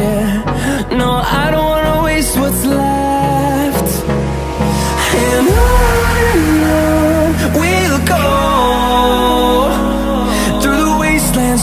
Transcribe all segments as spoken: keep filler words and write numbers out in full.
Yeah, no, I don't wanna waste what's left. And on and on we'll go, through the wastelands,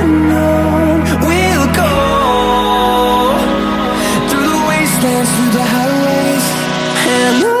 and on we'll go, through the wastelands, through the highways, and on.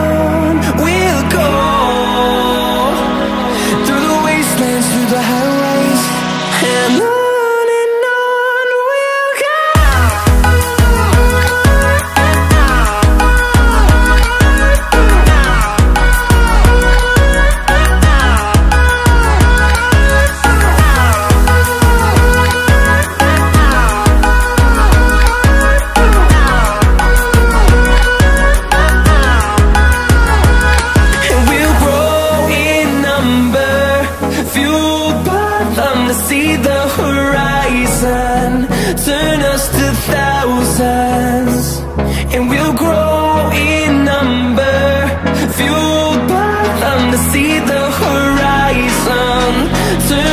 on we'll go, through the wastelands, through the highways, and on. See the horizon turn us to thousands, and we'll grow in number, fueled by them. To see the horizon turn